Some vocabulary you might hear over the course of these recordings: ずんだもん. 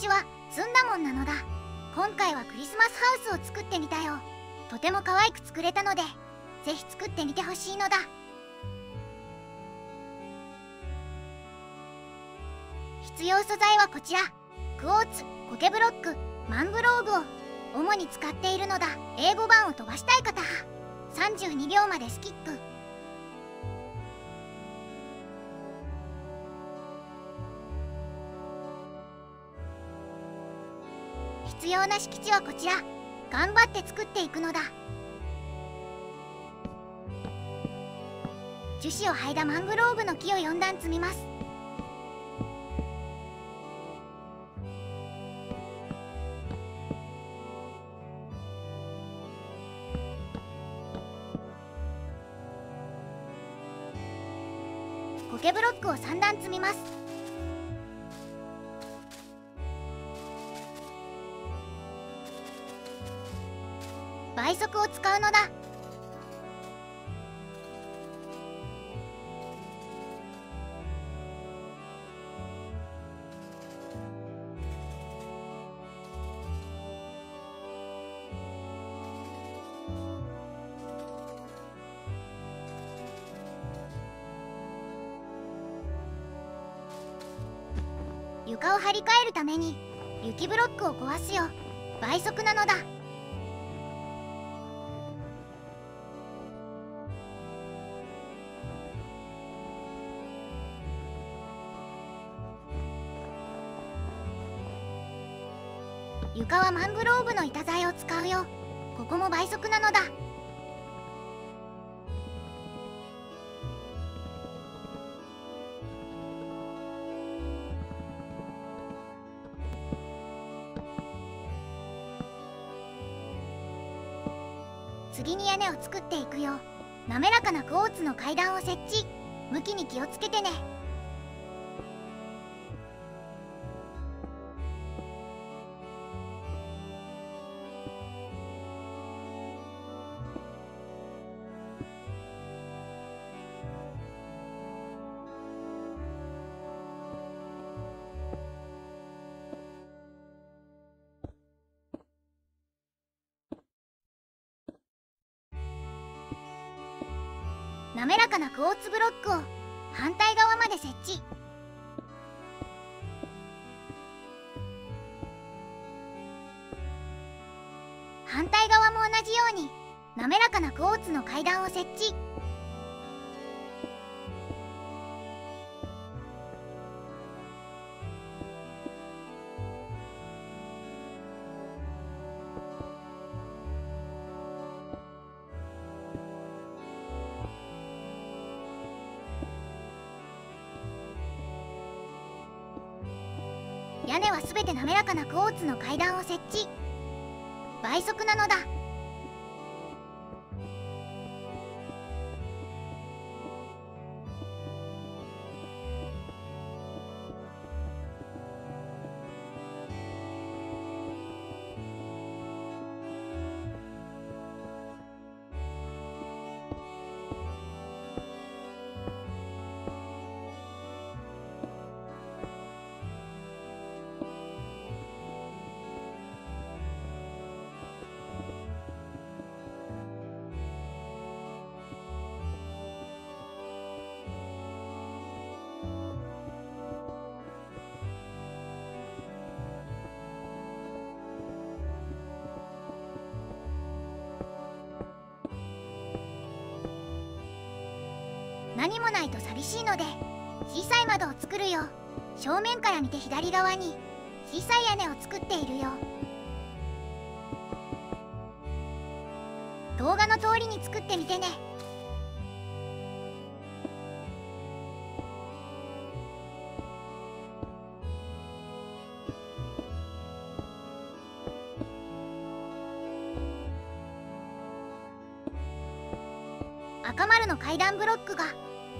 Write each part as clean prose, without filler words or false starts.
ちはずんだもんなのだ。今回はクリスマスハウスを作ってみたよ。とても可愛く作れたので、ぜひ作ってみてほしいのだ。必要素材はこちら。クォーツ、苔ブロック、マングローブを主に使っているのだ。英語版を飛ばしたい方は32秒までスキップ。必要な敷地はこちら。頑張って作っていくのだ。樹脂を剥いだマングローブの木を4段積みます。苔ブロックを3段積みます。倍速を使うのだ。床を張り替えるために雪ブロックを壊すよ。倍速なのだ。床はマングローブの板材を使うよ。ここも倍速なのだ。次に屋根を作っていくよ。滑らかなクォーツの階段を設置。向きに気をつけてね。滑らかなクォーツブロックを反対側まで設置。反対側も同じように滑らかなクォーツの階段を設置。屋根はすべて滑らかなクォーツの階段を設置。倍速なのだ。何もないと寂しいので、小さい窓を作るよ。正面から見て左側に小さい屋根を作っているよ。動画の通りに作ってみてね。赤丸の階段ブロックが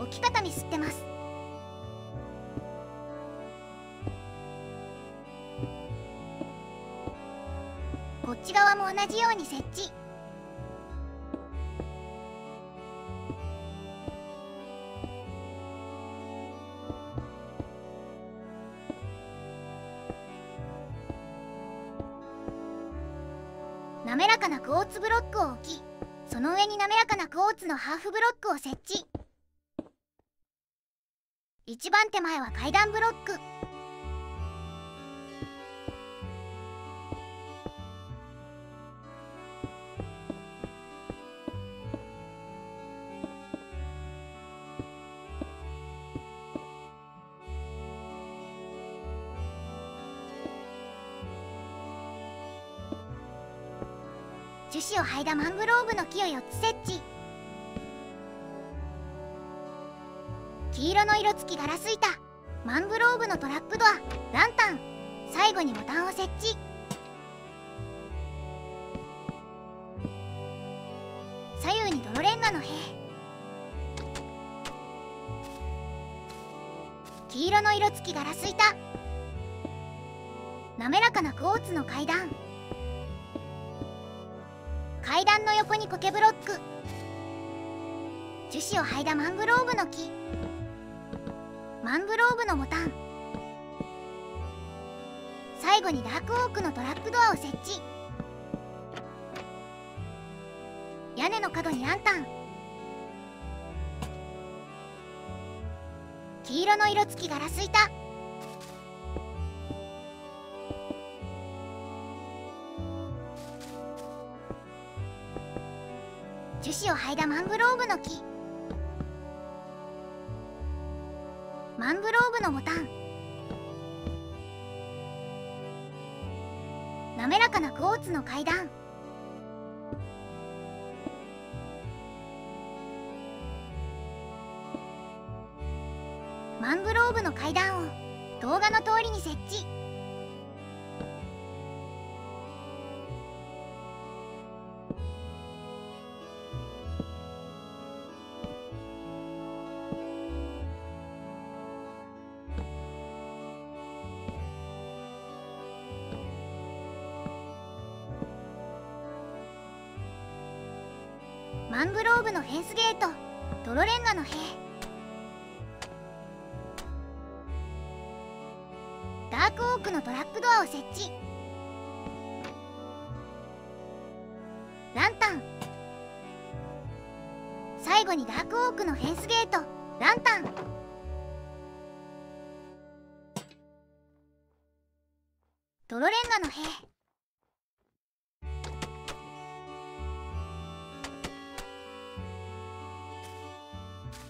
置き方ミスってます。こっち側も同じように設置。滑らかなクォーツブロックを置き、その上に滑らかなクォーツのハーフブロックを設置。一番手前は階段ブロック。樹脂を剥いだマングローブの木を4つ設置。黄色の色付きガラス板、マングローブのトラップドア、ランタン、最後にボタンを設置。左右に泥レンガの塀、黄色の色付きガラス板、滑らかなクォーツの階段、階段の横に苔ブロック、樹脂を剥いだマングローブの木、マングローブのボタン、最後にダークオークのトラップドアを設置。屋根の角にランタン、黄色の色付きガラス板、樹脂を剥いだマングローブの木、マングローブのボタン、滑らかなクォーツの階段、マングローブの階段を動画の通りに設置。マングローブのフェンスゲート、泥レンガの塀、ダークオークのトラップドアを設置、ランタン、最後にダークオークのフェンスゲート、ランタン。泥レンガの塀、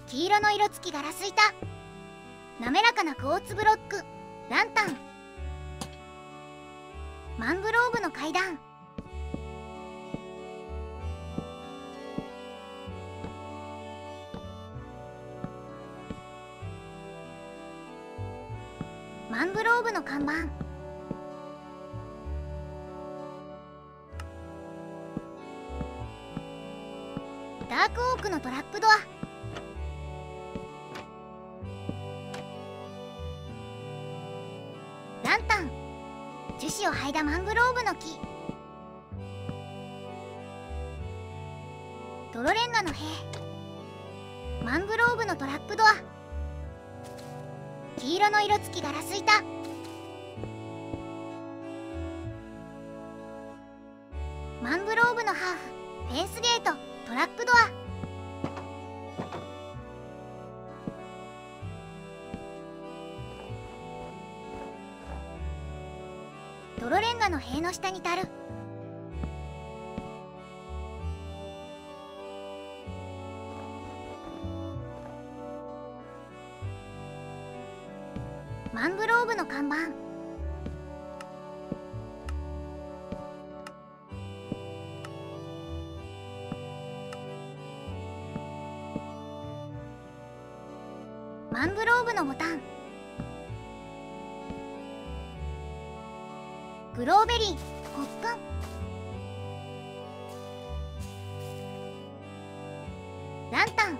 黄色の色付きガラス板、滑らかなクォーツブロック、ランタン、マングローブの階段、マングローブの看板、ダークオークのトラップドア、ランタン、樹脂を剥いだマングローブの木、泥レンガの塀、マングローブのトラップドア、黄色の色付きガラス板、マングローブのハーフ、フェンスゲート、トラップドア、泥レンガの塀の下にたるマングローブの看板、マングローブのボタン、ブローベリー、コップン、ランタン、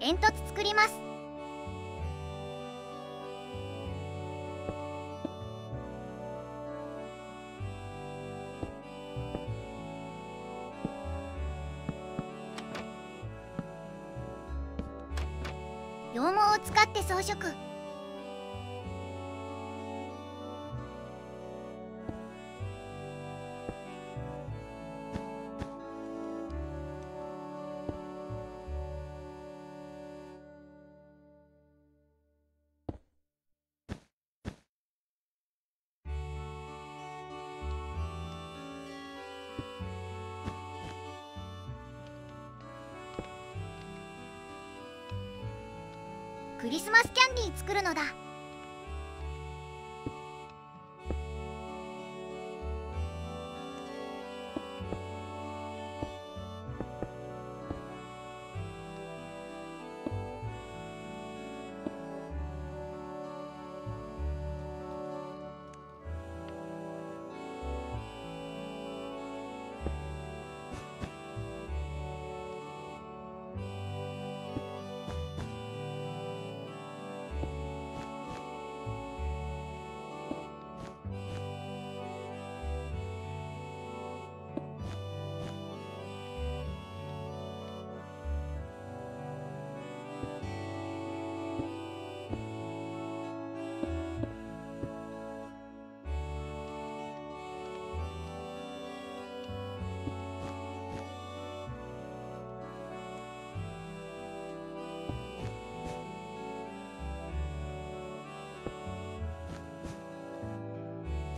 煙突作ります。使って装飾。クリスマスキャンディー作るのだ。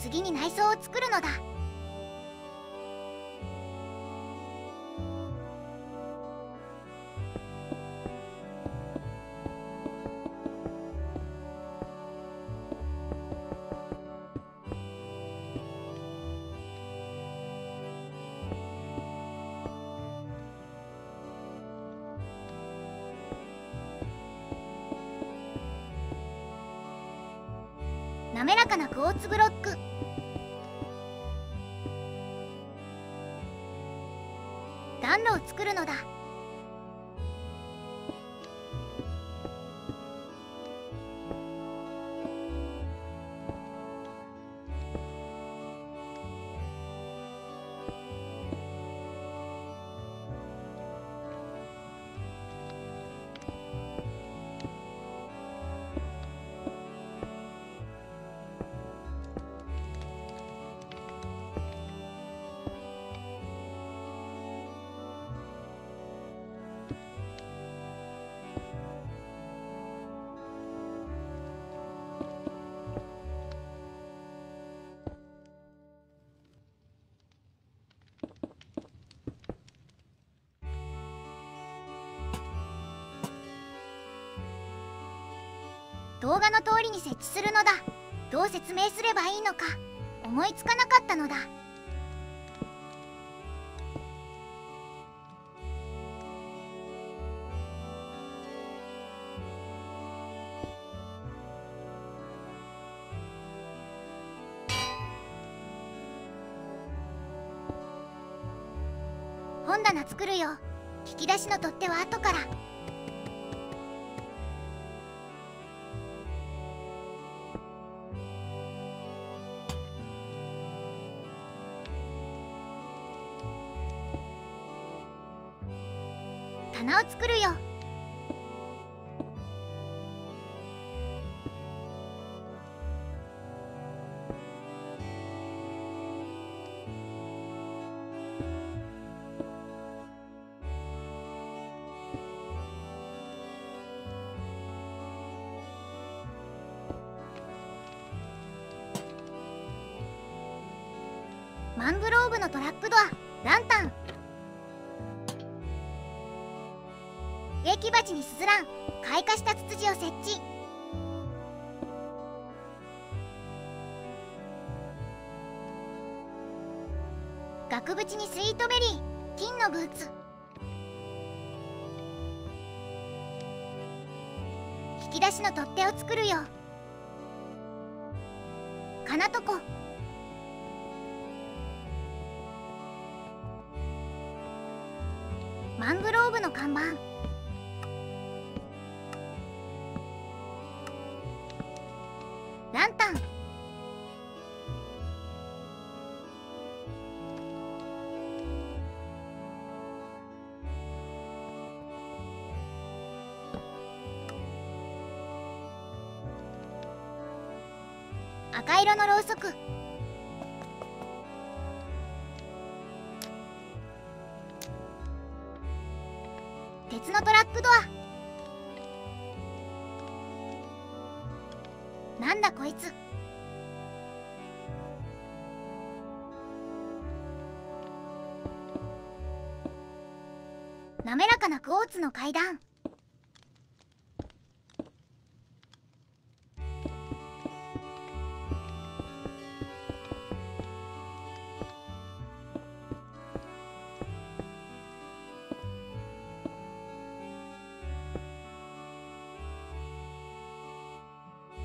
次に内装を作るのだ。滑らかなクォーツブロック。暖炉を作るのだ。動画の通りに設置するのだ。どう説明すればいいのか思いつかなかったのだ。本棚作るよ。引き出しの取っ手は後から。棚を作るよ。マングローブのトラックドア、ランタン。植木鉢にすずらん、開花したツツジを設置。額縁にスイートベリー、金のブーツ。引き出しの取っ手を作るよ。金床。マングローブの看板。ランタン、赤色のろうそく。鉄のトラックドア。なんだこいつ。滑らかなクォーツの階段。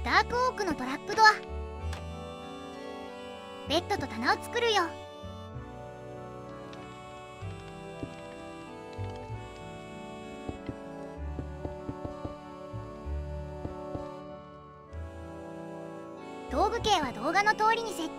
ダークオークのトラップドア。ベッドと棚を作るよ。道具系は動画の通りに設置。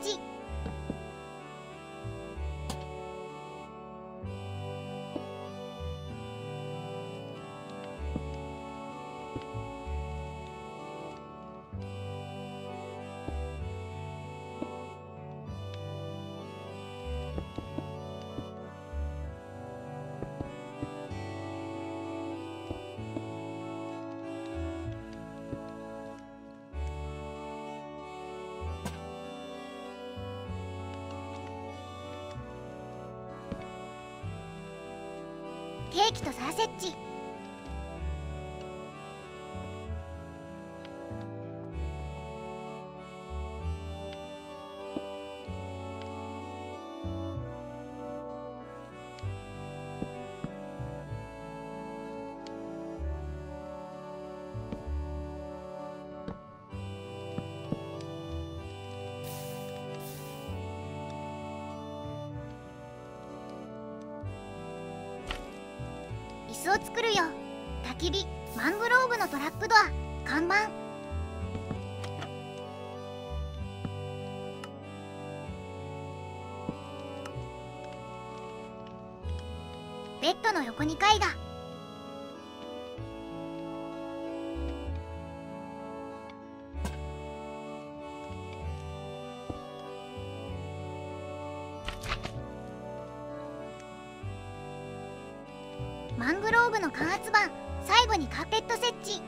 ケーキとサーセッチ。を作るよ。焚き火、マングローブのトラップドア、看板。ベッドの横に絵画。マングローブの間伐板、最後にカーペット設置。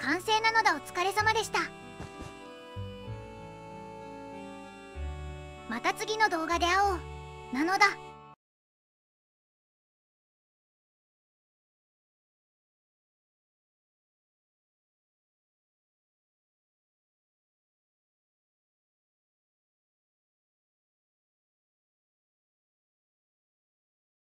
完成なのだ。お疲れ様でした。また次の動画で会おう。なのだ。